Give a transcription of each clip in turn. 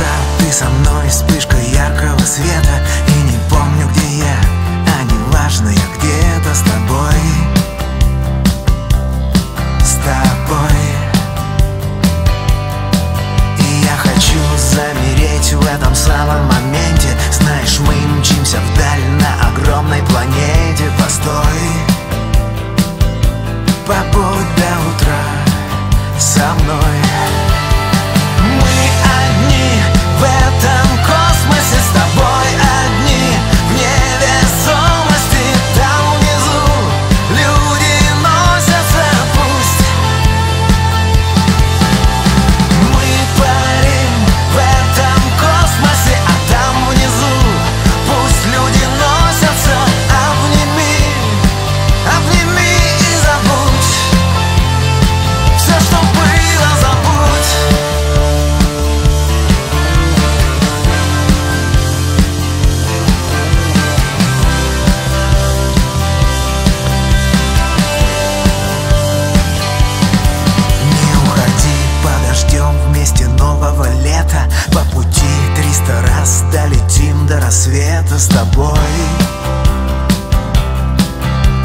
глаза, ты со мной, вспышка яркого света. И не помню, где я, а не важно, я где-то с тобой. С тобой. И я хочу замереть в этом самом моменте. Знаешь, мы мчимся вдаль на огромной планете. Постой, побудь до утра со мной. В этом космосе с тобой одни, в невесомости там внизу люди носятся, пусть мы парим в этом космосе, а там внизу пусть люди носятся. Обними, обними и забудь все, что было, забудь. По пути 300 раз долетим до рассвета с тобой.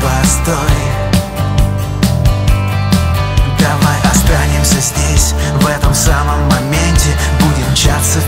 Постой, давай останемся здесь, в этом самом моменте. Будем мчаться